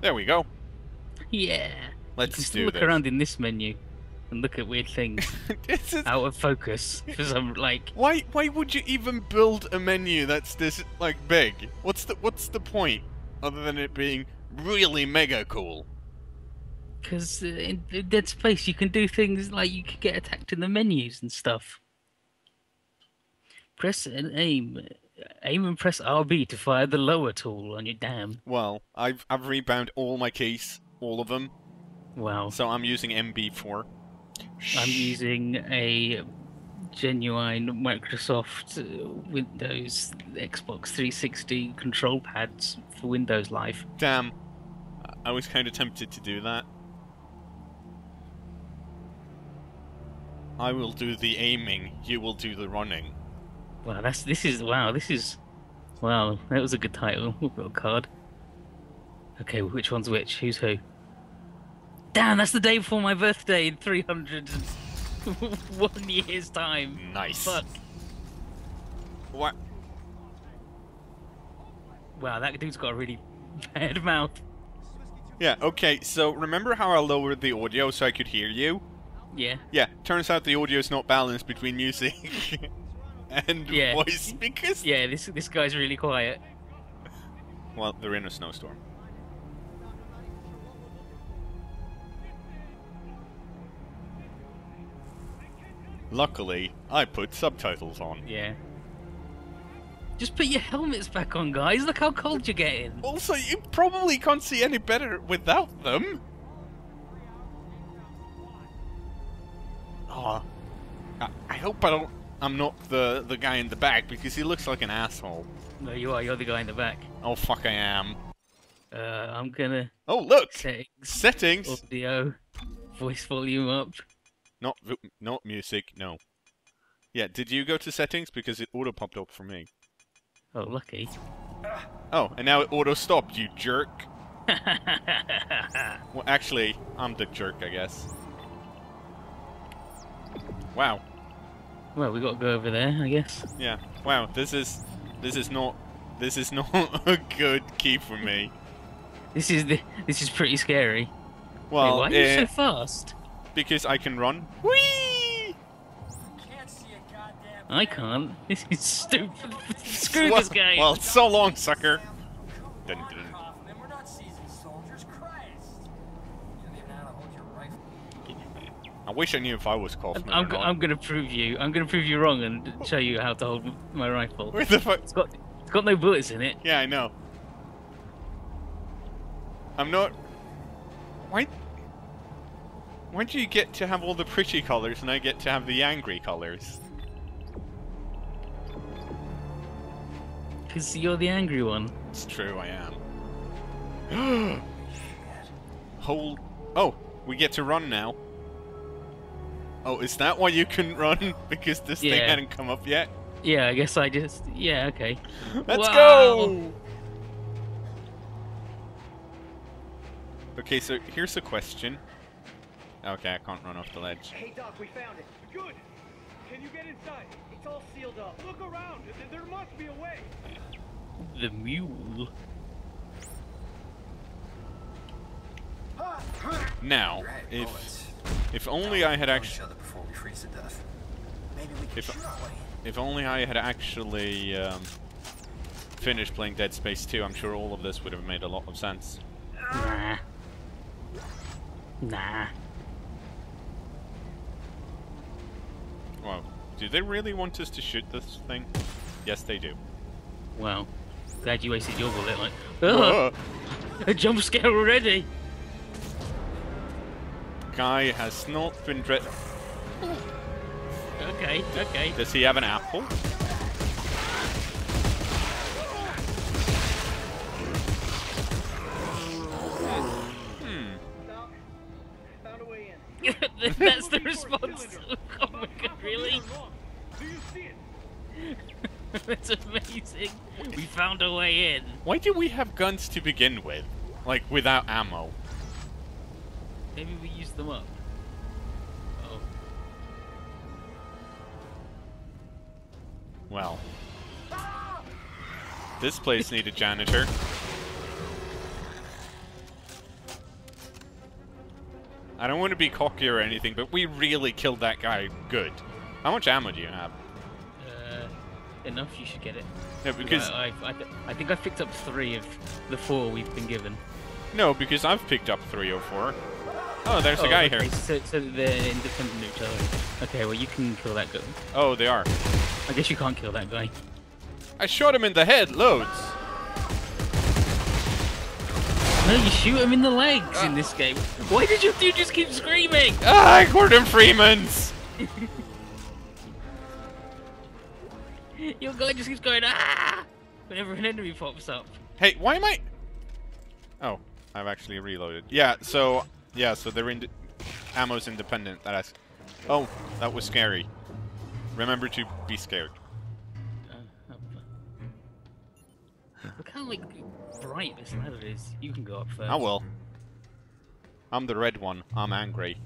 There we go. Yeah. Let's do look this. Around in this menu and look at weird things. This is... out of focus for some like. Why would you even build a menu that's this like big? What's the point other than it being really mega cool? Because in Dead Space you can do things like you could get attacked in the menus and stuff. Press and aim. Aim and press RB to fire the lower tool on your dam. Well, I've rebound all my keys, all of them. Wow. So I'm using MB4. I'm using a genuine Microsoft Windows Xbox 360 control pads for Windows Live. Damn. I was kind of tempted to do that. I will do the aiming, you will do the running. Wow, wow, that was a good title. We've got a card. Okay, which one's which? Who's who? Damn, that's the day before my birthday in 301 years' time. Nice. Fuck. What? Wow, that dude's got a really bad mouth. Yeah, okay, so remember how I lowered the audio so I could hear you? Yeah. Yeah, turns out the audio's not balanced between music and voice because... Yeah, this guy's really quiet. Well, they're in a snowstorm. Luckily, I put subtitles on. Yeah. Just put your helmets back on, guys. Look how cold you're getting. Also, you probably can't see any better without them. Oh, I hope I don't... I'm not the guy in the back, because he looks like an asshole. No, you are. You're the guy in the back. Oh, fuck, I am. I'm gonna... Oh, look! Settings! Audio. Voice volume up. Not music, no. Yeah, did you go to settings? Because it auto-popped up for me. Oh, lucky. Oh, and now it auto-stopped, you jerk. Well, actually, I'm the jerk, I guess. Wow. Well, we got to go over there, I guess. Yeah. Wow. This is not a good key for me. This is pretty scary. Well, wait, why are you so fast? Because I can run. Whee! I can't. This is stupid. Screw this game. Well, so long, sucker. Dun, dun. I wish I knew if I was coughing. I'm gonna prove you. I'm gonna prove you wrong and show you how to hold my rifle. Where the fuck? It's got no bullets in it. Yeah, I know. I'm not. Why do you get to have all the pretty colors and I get to have the angry colors? Because you're the angry one. It's true, I am. Oh, we get to run now. Oh, is that why you couldn't run? Because this thing hadn't come up yet? Yeah, I guess I just... Yeah, okay. Let's go! Okay, so here's a question. Okay, I can't run off the ledge. Hey, Doc, we found it. Good! Can you get inside? It's all sealed up. Look around. There must be a way. The mule. Now, if only I had actually... If only I had actually finished playing Dead Space 2, I'm sure all of this would have made a lot of sense. Nah. Wow. Do they really want us to shoot this thing? Yes, they do. Wow. Glad you wasted your bullet, like... Ugh! A jump scare already! Guy has not been dread. Okay, okay. Does he have an apple? Found a way in. That's the response. Oh my god, really? Do you see it? That's amazing. We found a way in. Why do we have guns to begin with? Like, without ammo? Maybe we use them up. Oh. Well. This place needs a janitor. I don't want to be cocky or anything, but we really killed that guy good. How much ammo do you have? Enough, you should get it. Yeah, because I think I picked up 3 of the 4 we've been given. No, because I've picked up 3 or 4. Oh, there's a guy okay. here. So they're independent of each other. Okay, well you can kill that guy. Oh, they are. I guess you can't kill that guy. I shot him in the head loads. No, you shoot him in the legs in this game. Why did your dude just keep screaming? Ah, Gordon Freeman's! Your guy just keeps going, ah! Whenever an enemy pops up. Hey, why am I... Oh, I've actually reloaded. Yeah, so they're in... Ammo's independent. Oh, that was scary. Remember to be scared. Look how, like, bright this ladder is. You can go up first. I will. I'm the red one. I'm angry.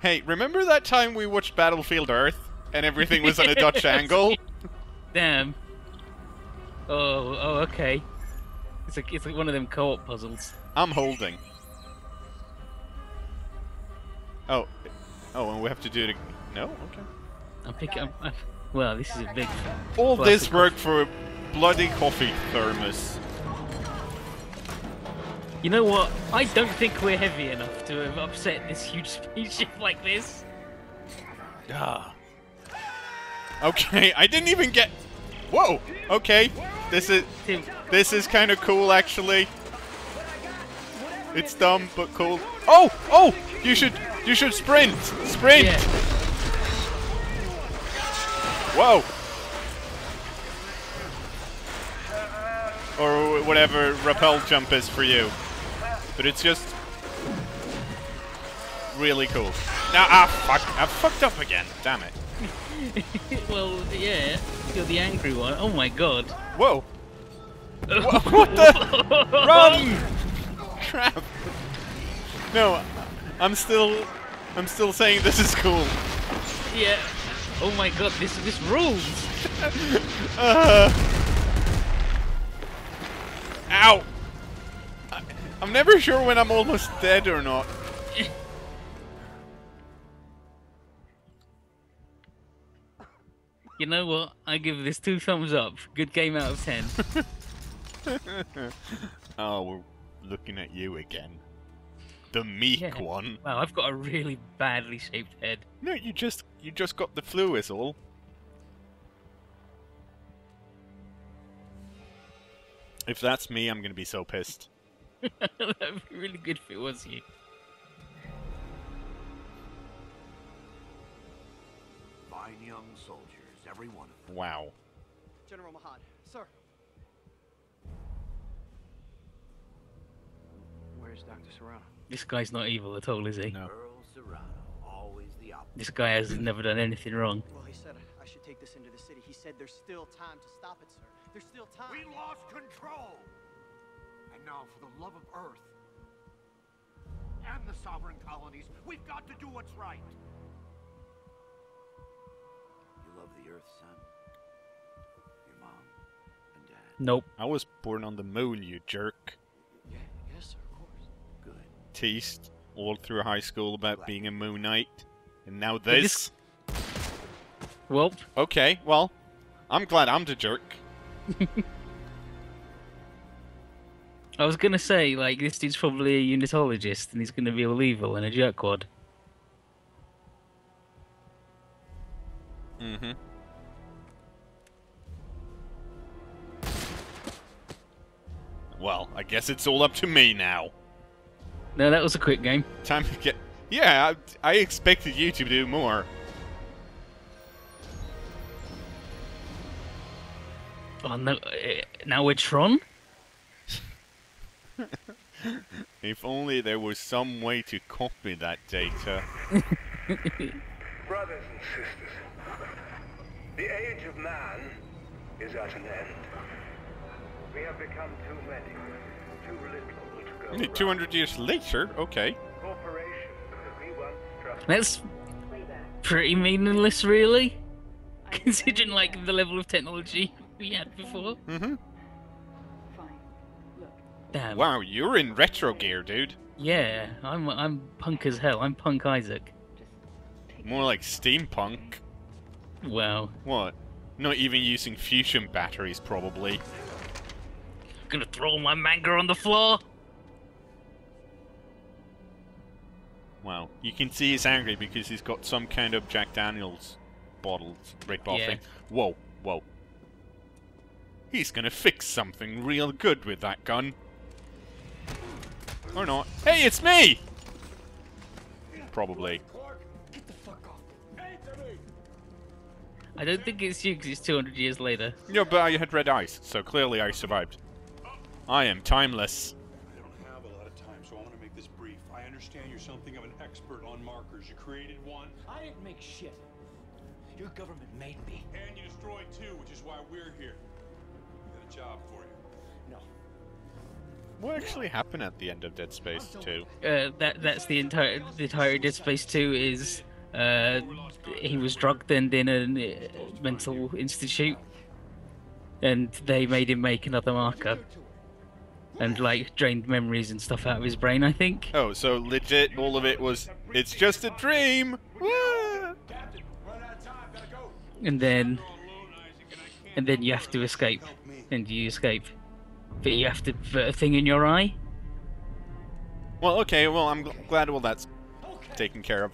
Hey, remember that time we watched Battlefield Earth and everything was on a Dutch angle? Damn. Oh, okay. It's like one of them co-op puzzles. I'm holding. Oh, and we have to do it again. No? Okay. I'm picking up... Well, this is a big... All this work for a bloody coffee thermos. You know what? I don't think we're heavy enough to have upset this huge spaceship like this. Ah. Okay, I didn't even get... Whoa! Okay, this is kind of cool, actually. It's dumb, but cool. Oh! Oh! You should sprint! Sprint! Yeah. Whoa! Or whatever rappel jump is for you. But it's just... really cool. Now, I fucked up again. Damn it. Well, yeah. You're the angry one. Oh my god. Whoa! What the? Run! Crap. No, I'm still saying this is cool. Yeah. Oh my god, this rules! Ow! I'm never sure when I'm almost dead or not. You know what? I give this 2 thumbs up. Good game out of 10. Oh, we're looking at you again. The meek one. Wow, I've got a really badly shaped head. No, you just got the flu is all. If that's me, I'm gonna be so pissed. That'd be really good if it was you. Fine young soldiers, every one of them. Wow. General Mahan, sir. Where's Dr. Serrano? This guy's not evil at all, is he? No. This guy has never done anything wrong. Well, he said I should take this into the city. He said there's still time to stop it, sir. There's still time. We lost control. And now, for the love of Earth and the sovereign colonies, we've got to do what's right. You love the Earth, son. Your mom and dad. Nope. I was born on the moon, you jerk. Yes, sir. Teased all through high school about being a Moonite, and now this. Well. Okay. Well, I'm glad I'm the jerk. I was gonna say, like, this dude's probably a unitologist, and he's gonna be all evil and a jerkwad. Mm-hmm. Well, I guess it's all up to me now. No, that was a quick game. Time to get... Yeah, I expected you to do more. Oh, no. Now we're Tron? If only there was some way to copy that data. Brothers and sisters, the age of man is at an end. We have become too many, too little. 200 years later? Okay. That's pretty meaningless, really. Considering, like, the level of technology we had before. Mm-hmm. Damn. Wow, you're in retro gear, dude. Yeah, I'm punk as hell. I'm Punk Isaac. More like steampunk. Wow. What? Not even using fusion batteries, probably. I'm gonna throw my manga on the floor. Wow, you can see he's angry because he's got some kind of Jack Daniels red bottle thing. Whoa, whoa. He's gonna fix something real good with that gun. Or not. Hey, it's me! Probably. I don't think it's you because it's 200 years later. No, but I had red eyes, so clearly I survived. I am timeless. I don't have a lot of time, so I want to make this brief. I understand you're something of an expert on markers. You created one. I didn't make shit. Your government made me. And you destroyed two, which is why we're here. We got a job for you. No. What actually happened at the end of Dead Space 2? That's the entire Dead Space 2 is... he was drugged and in a mental institute, and they made him make another marker, and like drained memories and stuff out of his brain, I think. Oh, so legit, all of it was, it's just a dream! Woo! And then you have to escape, and you escape, but you have to put a thing in your eye. Well, okay, well, I'm glad all that's taken care of.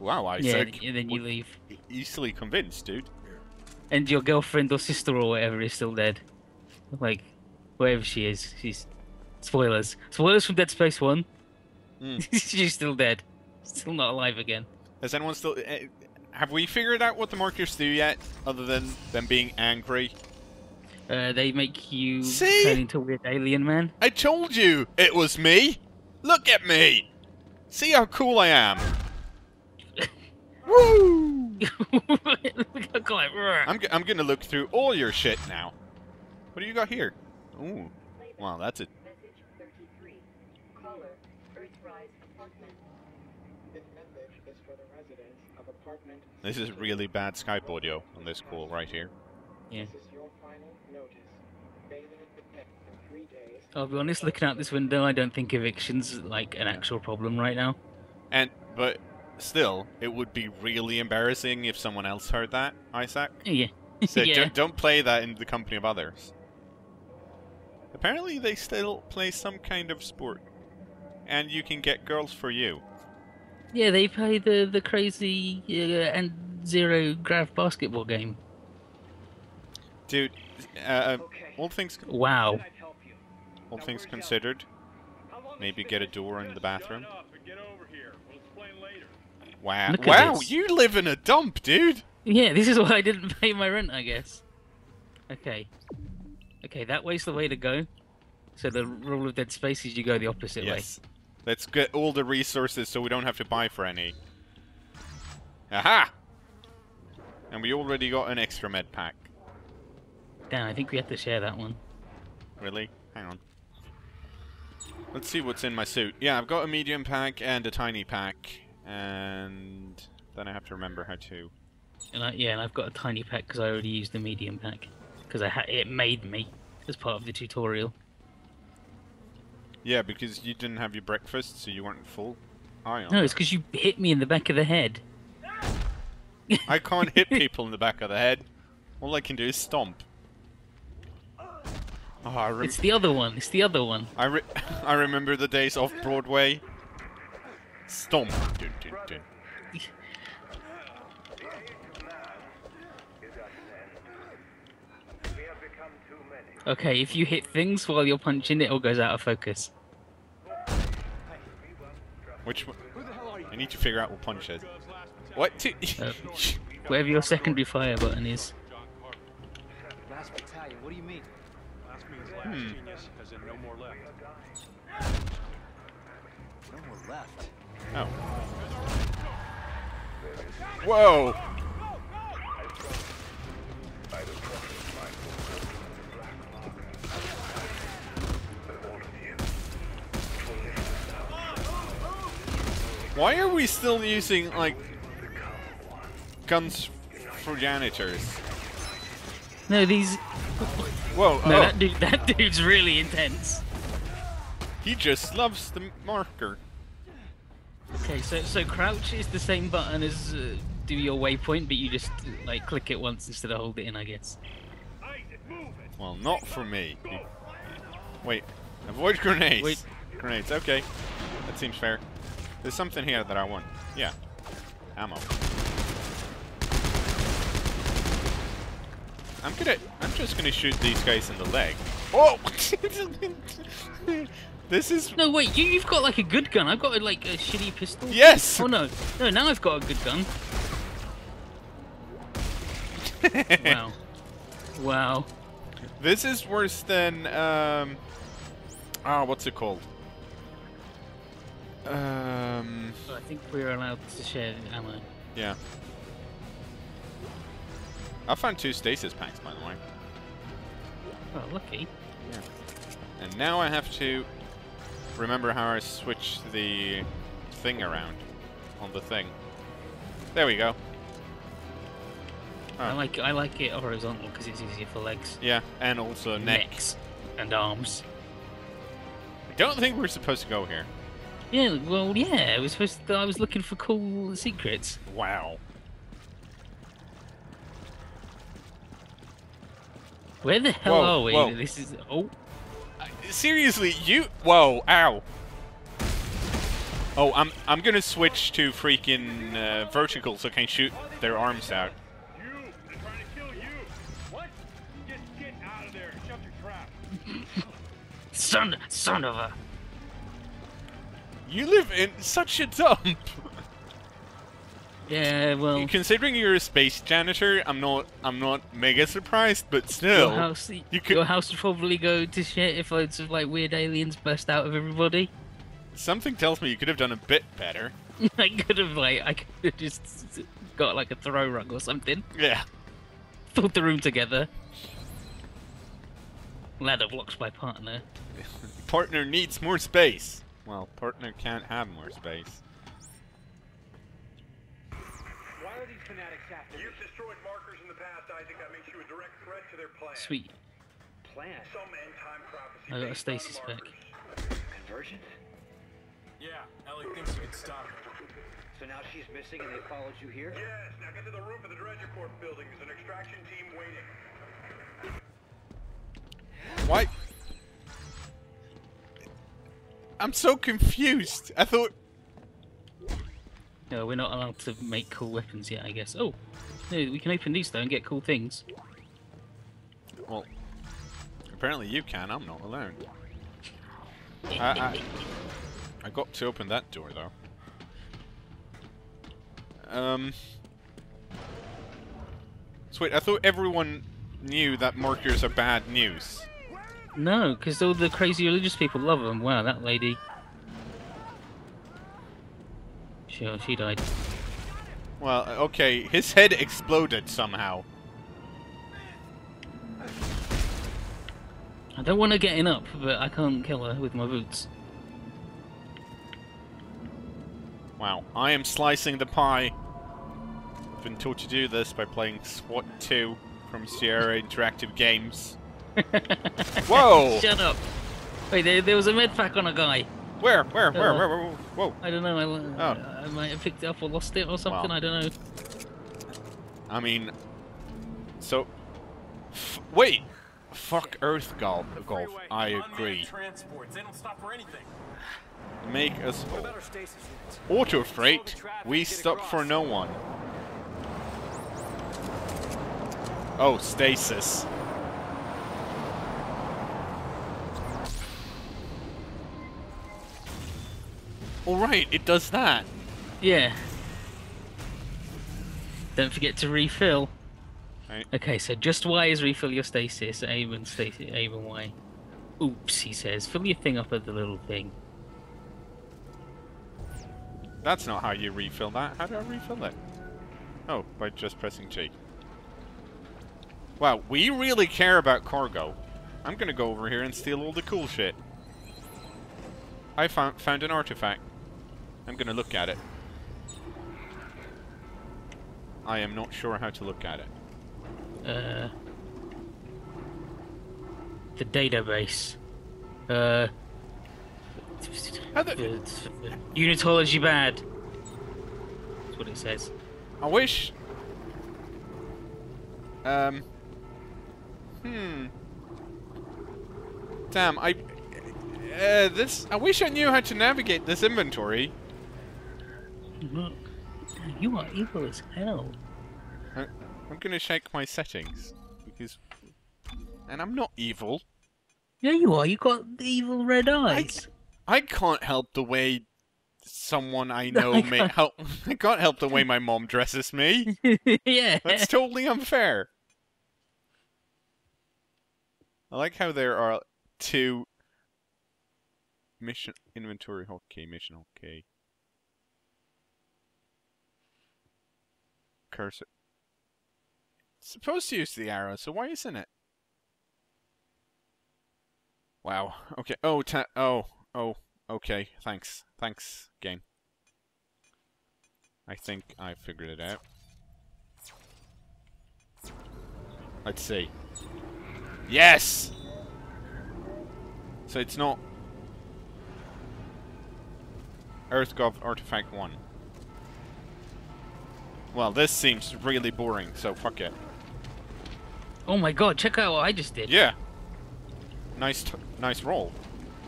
Wow, Isaac. Yeah, and then you leave. Easily convinced, dude. And your girlfriend or sister or whatever is still dead. Like, wherever she is, she's... Spoilers. Spoilers from Dead Space 1. Mm. She's still dead. Still not alive again. Has anyone still... have we figured out what the markers do yet, other than them being angry? They make you turn into a weird alien man. I told you it was me! Look at me! See how cool I am! Woo! I'm gonna look through all your shit now. What do you got here? Ooh. Wow, that's it. This is really bad Skype audio on this call right here. Yeah. I'll be honest, looking out this window, I don't think eviction's like an actual problem right now. But still, it would be really embarrassing if someone else heard that, Isaac. Yeah. So yeah. Don't play that in the company of others. Apparently they still play some kind of sport. And you can get girls for you. Yeah, they play the crazy and zero-grav basketball game. Dude, all things considered, maybe get a door in the bathroom. Wow, you live in a dump, dude! Yeah, this is why I didn't pay my rent, I guess. Okay. Okay, that way's the way to go. So the rule of Dead Space is you go the opposite way. Let's get all the resources so we don't have to buy for any. Aha! And we already got an extra med pack. Damn, I think we have to share that one. Really? Hang on. Let's see what's in my suit. Yeah, I've got a medium pack and a tiny pack. And then I have to remember how to. And I've got a tiny pack because I already used the medium pack because it made me as part of the tutorial. Yeah, because you didn't have your breakfast, so you weren't full. No, it's because you hit me in the back of the head. I can't hit people in the back of the head. All I can do is stomp. Oh, it's the other one. It's the other one. I remember the days off Broadway. Stomp. Dun. Okay, if you hit things while you're punching, it all goes out of focus. Which one? I need to figure out what punch is. What? Whatever your secondary fire button is. Last battalion, what do you mean? Last means last genius, as in no more left. No more left. Oh. Whoa! Why are we still using, like, guns for janitors? No, these... Whoa! No, oh. that dude's really intense. He just loves the marker. Okay, so crouch is the same button as do your waypoint, but you just like click it once instead of hold it in, I guess. Well, not for me. Wait, avoid grenades. Wait. Grenades. Okay, that seems fair. There's something here that I want. Yeah, ammo. I'm just gonna shoot these guys in the leg. Oh! This is. No wait, you've got like a good gun. I've got like a shitty pistol. Yes. Oh no, no. Now I've got a good gun. Wow. Wow. This is worse than what's it called? I think we're allowed to share ammo. Yeah. I found 2 stasis packs, by the way. Oh, lucky. Yeah. And now I have to remember how I switch the thing around on the thing. There we go. Oh. I like it horizontal because it's easier for legs. Yeah, and also necks and arms. I don't think we're supposed to go here. Yeah, well, yeah. I was looking for cool secrets. Wow. Where the hell are we? Whoa. This is seriously, you ow. Oh, I'm gonna switch to freaking vertical so I can shoot their arms out. They're trying to kill you. What? Just get out of there and shut your trap. Son of a. You live in such a dump. Yeah, well. Considering you're a space janitor, I'm not mega surprised, but still. Your house would probably go to shit if loads of like weird aliens burst out of everybody. Something tells me you could have done a bit better. I could have just got like a throw rug or something. Yeah. Pulled the room together. Ladder blocks by partner. Partner needs more space. Well, partner can't have more space. You've destroyed markers in the past, Isaac. That makes you a direct threat to their plan. Sweet. Plan? Some end-time prophecy. I got a stasis pack. Conversion? Yeah, Ellie thinks you can stop her. So now she's missing and they followed you here? Yes, now get to the roof of the Dredger Corp building. There's an extraction team waiting. Why? I'm so confused. I thought... No, we're not allowed to make cool weapons yet, I guess. Oh, no, we can open these though and get cool things. Well, apparently you can. I'm not alone. I got to open that door though. Wait, I thought everyone knew that markers are bad news. No, because all the crazy religious people love them. Wow, that lady. Sure, she died. Well, okay, his head exploded somehow. I don't want her getting up, but I can't kill her with my boots. Wow, I am slicing the pie. I've been taught to do this by playing SWAT 2 from Sierra Interactive Games. Whoa! Shut up! Wait, there was a med pack on a guy. Where? Whoa! I don't know. I might have picked it up or lost it or something. Wow. I don't know. I mean, so wait. Fuck EarthGov. I agree. Make us whole. Auto freight. We stop for no one. Oh, stasis. Alright, it does that. Yeah. Don't forget to refill. Right. Okay, so just Y is refill your stasis. A and Y. Oops, he says. Fill your thing up at the little thing. That's not how you refill that. How do I refill it? Oh, by just pressing G. Wow, we really care about cargo. I'm gonna go over here and steal all the cool shit. I found an artifact. I'm gonna look at it. I am not sure how to look at it. the database. Unitology bad. That's what it says. I wish. Damn, I wish I knew how to navigate this inventory. Look, you are evil as hell. I'm gonna shake my settings because, and I'm not evil. Yeah, you are. You got the evil red eyes. I can't help the way someone I know may help. I can't help the way my mom dresses me. Yeah, that's totally unfair. I like how there are two mission inventory hotkey, mission hotkey. Cursor. It's supposed to use the arrow, so why isn't it? Wow. Okay. Oh. Okay. Thanks. Thanks, game. I think I figured it out. Let's see. Yes! So it's not... EarthGov Artifact 1. Well, this seems really boring, so fuck it. Oh my god, check out what I just did. Yeah. Nice roll.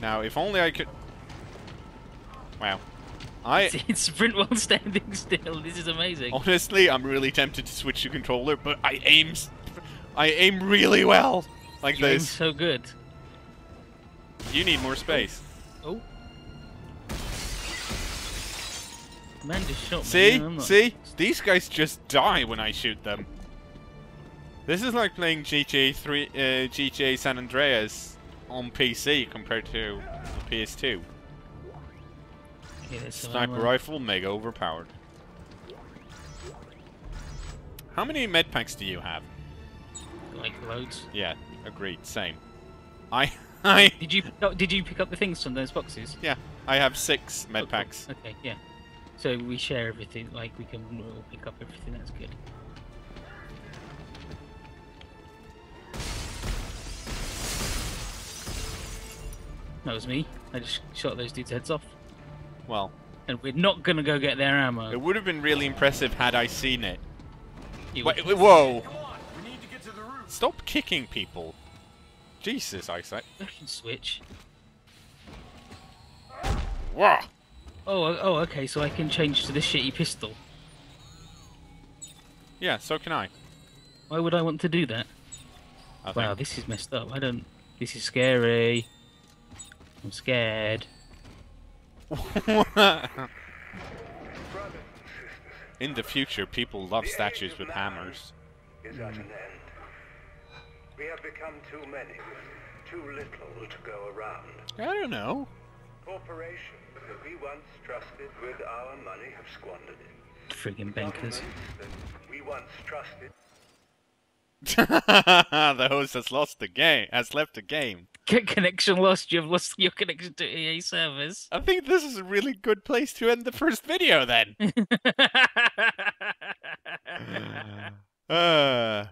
Now, if only I could... Wow. It's sprint while standing still. This is amazing. Honestly, I'm really tempted to switch to controller, but I aim really well. Like you this. Aim so good. You need more space. Oh. Man just shot me. See? No, see? These guys just die when I shoot them. This is like playing GTA3, GTA San Andreas on PC compared to the PS2. Okay, sniper rifle, mega overpowered. How many med packs do you have? Like loads. Yeah, agreed. Same. I. Did you pick up the things from those boxes? Yeah, I have 6 med packs. Okay, yeah. So we share everything. Like we can all pick up everything. That's good. That was me. I just shot those dudes' heads off. Well. And we're not gonna go get their ammo. It would have been really impressive had I seen it. Wait, whoa! Stop kicking people. Jesus, Isaac. I can switch. Wah! Oh, okay, so I can change to this shitty pistol. Yeah, so can I. Why would I want to do that? Wow, this is messed up. This is scary. I'm scared. In the future, people love statues with hammers. We have become too many, too little to go around. I don't know. Corporations that we once trusted with our money have squandered it. Friggin' bankers. We once trusted. The host has lost the game. Has left the game. Connection lost. You've lost your connection to EA servers. I think this is a really good place to end the first video. Then.